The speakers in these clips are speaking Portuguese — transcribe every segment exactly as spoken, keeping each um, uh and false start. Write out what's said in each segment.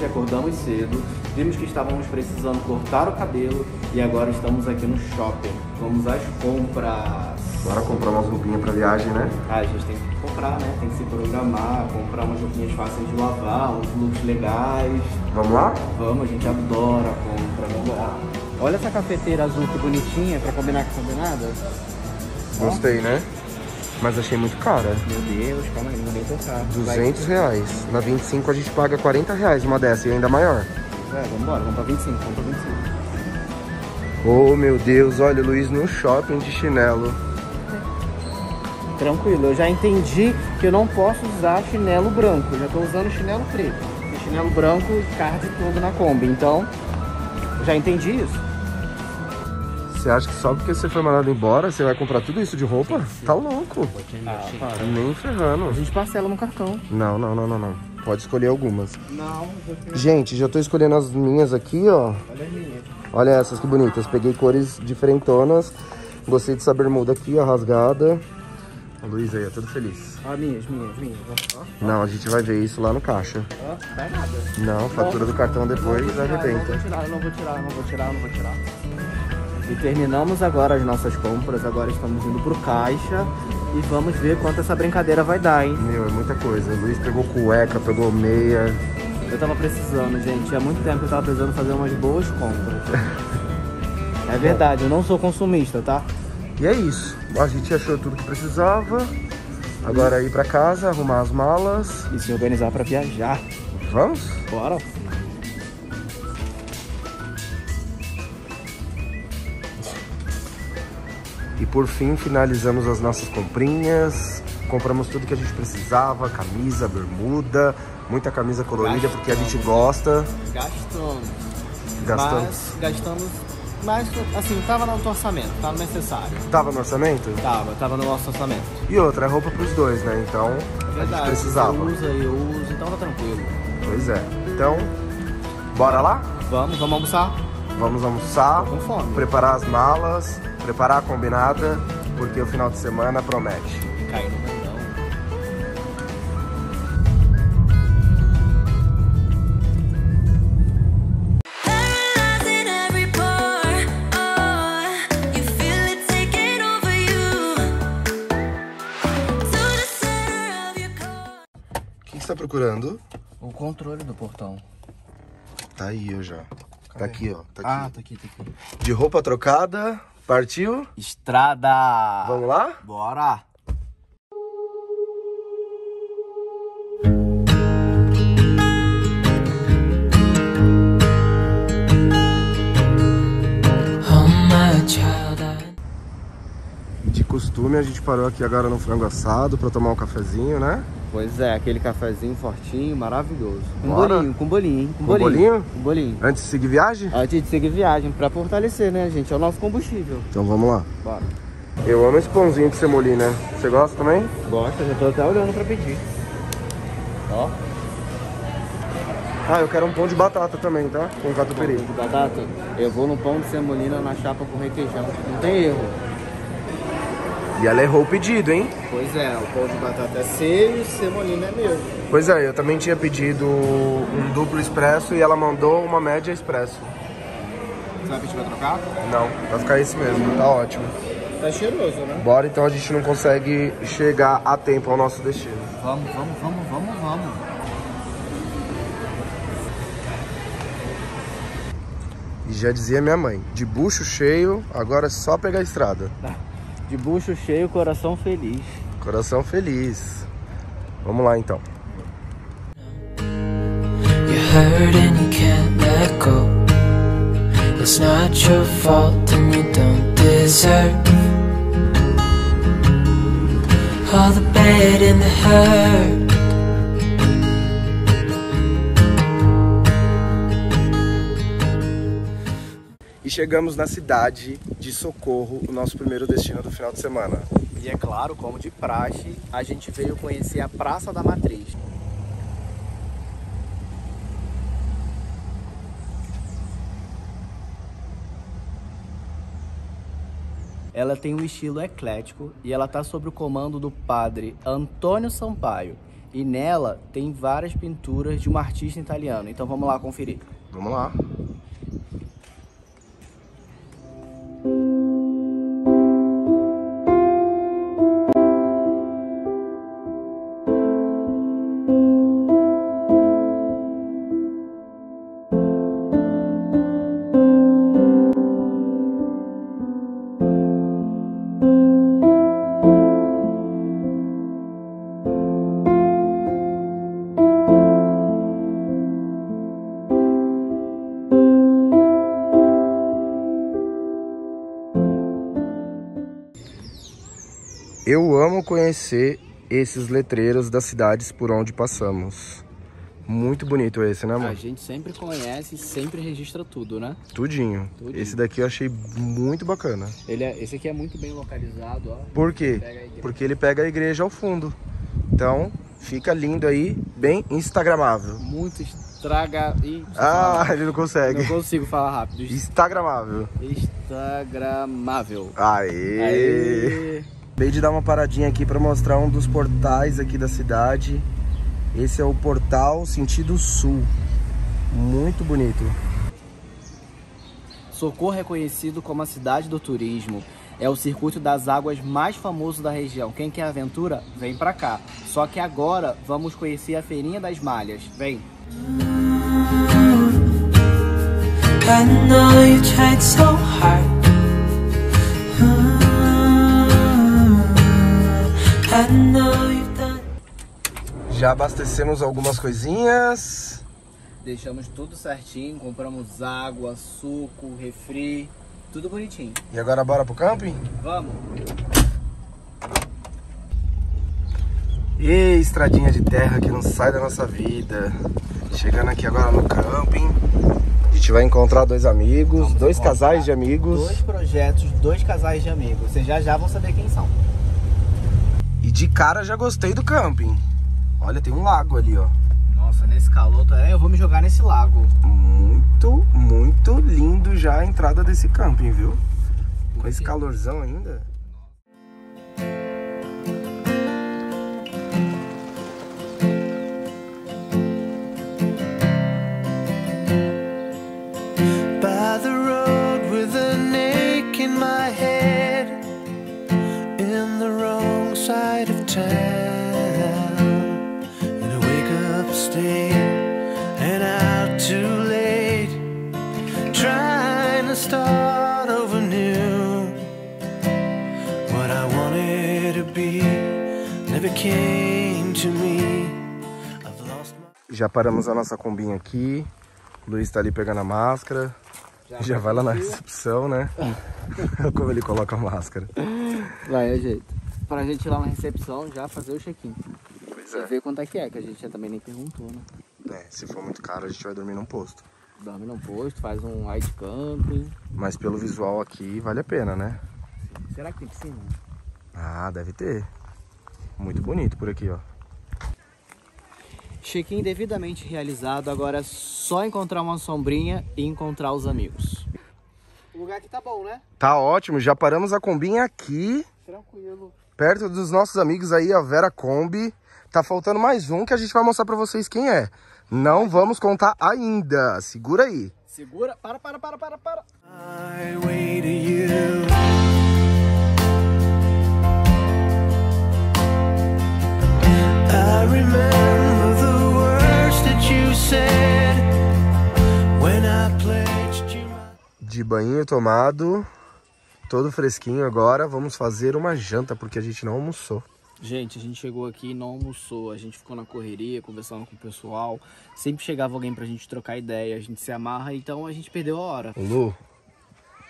hoje, acordamos cedo, vimos que estávamos precisando cortar o cabelo e agora estamos aqui no shopping. Vamos às compras. Bora comprar umas roupinhas pra viagem, né? Ah, a gente tem que comprar, né? Tem que se programar, comprar umas roupinhas fáceis de lavar, uns looks legais. Vamos lá? Vamos, a gente adora compra, vamos lá. Olha essa cafeteira azul que bonitinha, pra combinar com combinada. Gostei, né? Mas achei muito cara. Meu Deus, calma aí, não vou nem tocar. duzentos reais. Na vinte e cinco a gente paga quarenta reais uma dessa e ainda maior. É, vamos embora, vamos pra vinte e cinco, vamos pra vinte e cinco. Oh, meu Deus, olha o Luiz no shopping de chinelo. Tranquilo, eu já entendi que eu não posso usar chinelo branco, eu já tô usando chinelo preto. E chinelo branco card tudo na Kombi, então já entendi isso. Você acha que só porque você foi mandado embora, você vai comprar tudo isso de roupa? Sim, sim. Tá louco. Ah, para. Nem ferrando. A gente parcela no cartão. Não, não, não, não, não. Pode escolher algumas. Não. Vou... Gente, já tô escolhendo as minhas aqui, ó. Olha as minhas. Olha essas que bonitas. Peguei cores diferentonas. Gostei dessa bermuda aqui, ó, rasgada. O Luiz aí é todo feliz. Ó, ah, minhas, minhas, minhas. Ó, ó. Não, a gente vai ver isso lá no caixa. Ó, não vai nada. Não, fatura do cartão depois tirar, arrebenta. Eu não vou tirar, eu não vou tirar, eu não vou tirar. E terminamos agora as nossas compras, agora estamos indo pro caixa e vamos ver quanto essa brincadeira vai dar, hein? Meu, é muita coisa. O Luiz pegou cueca, pegou meia. Eu tava precisando, gente. Há muito tempo que eu tava precisando fazer umas boas compras. É verdade, eu não sou consumista, tá? E é isso, a gente achou tudo que precisava, agora ir pra casa, arrumar as malas. E se organizar pra viajar. Vamos? Bora! E por fim, finalizamos as nossas comprinhas, compramos tudo que a gente precisava, camisa, bermuda, muita camisa colorida, gastamos, porque a gente gosta. Gastamos. Gastamos. Mas gastamos... Mas, assim, tava no orçamento, tava necessário. Tava no orçamento? Tava, tava no nosso orçamento. E outra, é roupa pros dois, né? Então, é a gente precisava. Eu uso, eu uso, então tá tranquilo. Pois é. Então, bora lá? Vamos, vamos almoçar. Vamos almoçar, tô com fome. Preparar as malas, preparar a combinada, porque o final de semana promete. Caiu no meu. Tá procurando? O controle do portão. Tá aí, eu já. Cadê? Tá aqui, ó. Tá aqui. Ah, tá aqui, tá aqui. De roupa trocada, partiu? Estrada! Vamos lá? Bora! De costume, a gente parou aqui agora no frango assado pra tomar um cafezinho, né? Pois é, aquele cafezinho fortinho, maravilhoso. Com Bora. bolinho, com bolinho, hein? Com, com bolinho. bolinho? Com bolinho. Antes de seguir viagem? Antes de seguir viagem, pra fortalecer, né, gente? É o nosso combustível. Então vamos lá. Bora. Eu amo esse pãozinho de semolim, né? Você gosta também? Gosto, já tô até olhando pra pedir. Ó. Ah, eu quero um pão de batata também, tá? Com catupiry. Pão de batata? Eu vou no pão de semolina na chapa com requeijão. Não tem erro. E ela errou o pedido, hein? Pois é, o pão de batata é seu e o semolina é meu. Pois é, eu também tinha pedido um duplo expresso e ela mandou uma média expresso. Você vai pedir pra trocar? Não, vai ficar esse mesmo, tá ótimo. Tá cheiroso, né? Bora, então a gente não consegue chegar a tempo ao nosso destino. Vamos, vamos, vamos, vamos, vamos. E já dizia minha mãe, de bucho cheio, agora é só pegar a estrada. Tá. De bucho cheio, coração feliz. Coração feliz. Vamos lá, então. Chegamos na cidade de Socorro, o nosso primeiro destino do final de semana. E é claro, como de praxe, a gente veio conhecer a Praça da Matriz. Ela tem um estilo eclético e ela está sob o comando do Padre Antônio Sampaio, E nela tem várias pinturas de um artista italiano. Então vamos lá conferir. Vamos lá. Eu amo conhecer esses letreiros das cidades por onde passamos. Muito bonito esse, né, amor? A gente sempre conhece e sempre registra tudo, né? Tudinho. Tudinho. Esse daqui eu achei muito bacana. Ele é, esse aqui é muito bem localizado, ó. Por quê? Ele Porque ele pega a igreja ao fundo. Então, fica lindo aí, bem instagramável. Muito instagramável. Ah, ele não consegue. Não consigo falar rápido. Instagramável. Instagramável. Aê! Aê. Acabei de dar uma paradinha aqui para mostrar um dos portais aqui da cidade. Esse é o Portal Sentido Sul. Muito bonito. Socorro é conhecido como a cidade do turismo. É o circuito das águas mais famoso da região. Quem quer aventura, vem para cá. Só que agora vamos conhecer a Feirinha das Malhas. Vem! I know you tried so hard. Já abastecemos algumas coisinhas. Deixamos tudo certinho, compramos água, suco, refri, tudo bonitinho. E agora bora pro camping? Vamos! E estradinha de terra que não sai da nossa vida. Chegando aqui agora no camping. A gente vai encontrar dois amigos, Vamos dois casais de amigos. Dois projetos, dois casais de amigos. Vocês já já vão saber quem são. E de cara já gostei do camping. Olha, tem um lago ali, ó. Nossa, nesse calor, eu vou me jogar nesse lago. Muito, muito lindo já a entrada desse camping, viu? Com esse calorzão ainda. Já paramos a nossa combinha aqui. O Luiz tá ali pegando a máscara. Já, já vai lá na recepção, né? Como ele coloca a máscara. Vai, é jeito. Pra gente ir lá na recepção já fazer o check-in. Pois é. E ver quanto é que é, que a gente já também nem perguntou, né? É, se for muito caro a gente vai dormir num posto. Dorme num posto, faz um white camping. Mas pelo visual aqui vale a pena, né? Será que tem piscina? Ah, deve ter. Muito bonito por aqui, ó. Check-in devidamente realizado, agora é só encontrar uma sombrinha e encontrar os amigos. O lugar aqui tá bom, né? Tá ótimo, já paramos a combinha aqui. Tranquilo. Perto dos nossos amigos aí, a Vera Kombi. Tá faltando mais um que a gente vai mostrar pra vocês quem é. Não vamos contar ainda. Segura aí. Segura. Para, para, para, para, para. De banho tomado. Todo fresquinho agora, vamos fazer uma janta, porque a gente não almoçou. Gente, a gente chegou aqui e não almoçou. A gente ficou na correria, conversando com o pessoal. Sempre chegava alguém pra gente trocar ideia, a gente se amarra, então a gente perdeu a hora. Lu,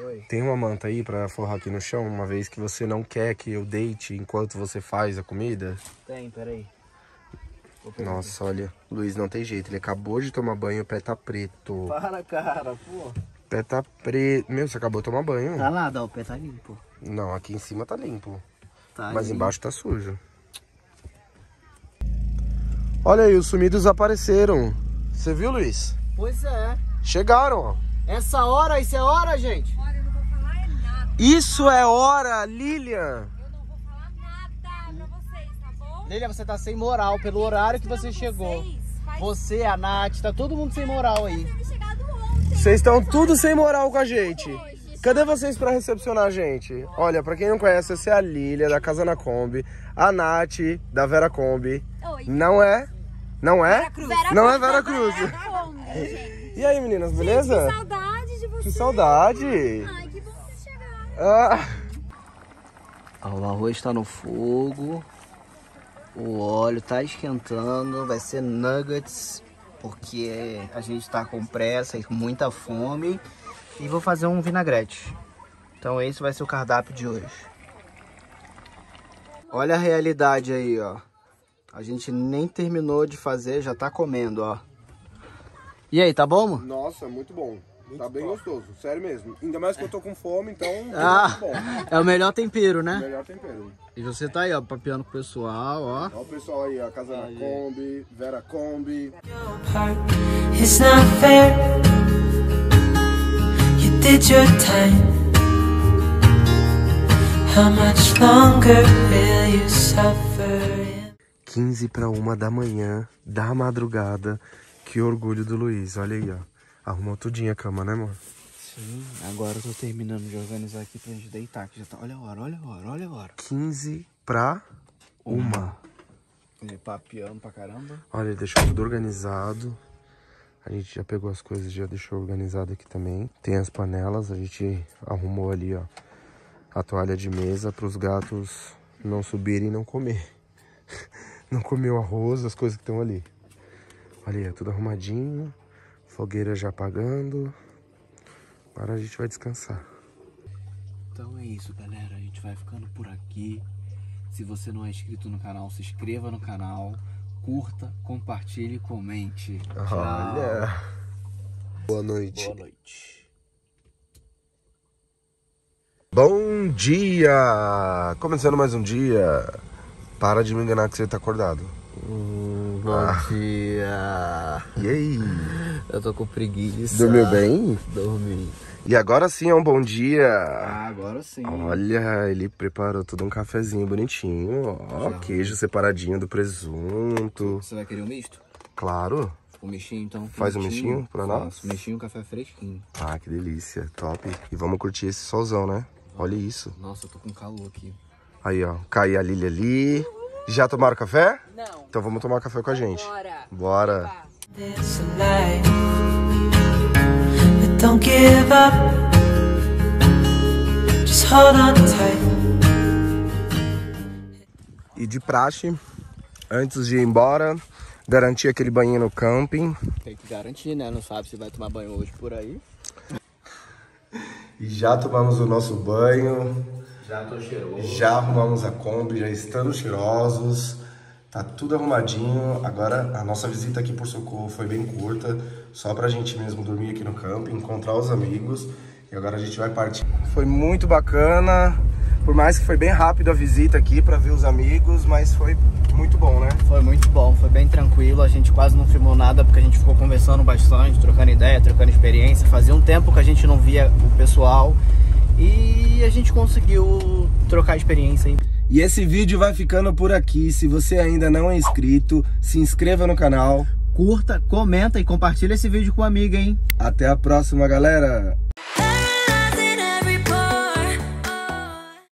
Oi. Tem uma manta aí pra forrar aqui no chão, uma vez que você não quer que eu deite enquanto você faz a comida? Tem, peraí. Nossa, aqui. Olha, o Luiz não tem jeito, ele acabou de tomar banho, o pé tá preto. Para, cara, pô. O pé tá preto. Meu, você acabou de tomar banho. Tá nada, o pé tá limpo. Não, aqui em cima tá limpo. Tá mas limpo. Embaixo tá sujo. Olha aí, os sumidos apareceram. Você viu, Luiz? Pois é. Chegaram. Essa hora, isso é hora, gente? Olha, eu não vou falar nada. Isso é hora, Lilian. Eu não vou falar nada pra vocês, tá bom? Leila, você tá sem moral pelo horário que você chegou. Você, a Nath, tá todo mundo sem moral aí. Vocês estão tudo sem moral com a gente. Cadê vocês pra recepcionar a gente? Olha, pra quem não conhece, essa é a Lília, da Casa na Kombi. A Nath, da Vera Kombi. Não é? Não é? Não é Vera Cruz. E aí, meninas, beleza? Que saudade de vocês. Que saudade. Ai, que bom que vocês chegaram. O arroz tá no fogo. O óleo tá esquentando, vai ser nuggets, porque a gente tá com pressa e com muita fome. E vou fazer um vinagrete. Então esse vai ser o cardápio de hoje. Olha a realidade aí, ó. A gente nem terminou de fazer, já tá comendo, ó. E aí, tá bom? Nossa, muito bom. Muito tá bom. Bem gostoso, sério mesmo. Ainda mais que eu tô com fome, então ah, bom. É o melhor tempero, né? O melhor tempero. E você tá aí, ó, papeando com o pessoal, ó. Olha o pessoal aí, ó, Casa na Kombi, Vera Kombi. It's not fair. You did your time. How much longer will you suffer? quinze para uma da manhã, da madrugada. Que orgulho do Luiz, olha aí, ó. Arrumou tudinho a cama, né, amor? Sim, agora eu tô terminando de organizar aqui pra gente deitar, que já tá... Olha a hora, olha a hora, olha a hora. quinze pra uma. Ele papeando pra caramba. Olha, ele deixou tudo organizado. A gente já pegou as coisas, já deixou organizado aqui também. Tem as panelas, a gente arrumou ali, ó, a toalha de mesa pros gatos não subirem e não comer. Não comer o arroz, as coisas que estão ali. Olha, é tudo arrumadinho. Fogueira já apagando. Agora a gente vai descansar. Então é isso, galera. A gente vai ficando por aqui. Se você não é inscrito no canal, se inscreva no canal. Curta, compartilhe e comente. Tchau. Olha. Boa noite. Boa noite. Bom dia! Começando mais um dia. Para de me enganar que você tá acordado. Hum, bom ah. dia. E aí? Eu tô com preguiça. Dormiu bem? Dormi. E agora sim é um bom dia. Ah, agora sim. Olha, ele preparou tudo um cafezinho bonitinho. Ó, já. Queijo separadinho do presunto. Você vai querer um misto? Claro. O mexinho, então. Faz um mexinho pra nós? Faço. Mexinho, café fresquinho. Ah, que delícia. Top. E vamos curtir esse solzão, né? Olha isso. Nossa, eu tô com calor aqui. Aí, ó. Cai a Lília ali. Já tomaram café? Não. Então vamos tomar café com a gente. Bora. Bora. E de praxe, antes de ir embora, garantir aquele banho no camping. Tem que garantir, né? Não sabe se vai tomar banho hoje por aí. E já tomamos o nosso banho. Já tô cheiroso. Já arrumamos a Kombi, já estamos cheirosos. Tá tudo arrumadinho. Agora, a nossa visita aqui por Socorro foi bem curta. Só pra gente mesmo dormir aqui no campo, encontrar os amigos. E agora a gente vai partir. Foi muito bacana. Por mais que foi bem rápido a visita aqui pra ver os amigos, mas foi muito bom, né? Foi muito bom, foi bem tranquilo. A gente quase não filmou nada porque a gente ficou conversando bastante, trocando ideia, trocando experiência. Fazia um tempo que a gente não via o pessoal. E a gente conseguiu trocar experiência, hein? E esse vídeo vai ficando por aqui. Se você ainda não é inscrito, se inscreva no canal. Curta, comenta e compartilha esse vídeo com a amiga, hein? Até a próxima, galera!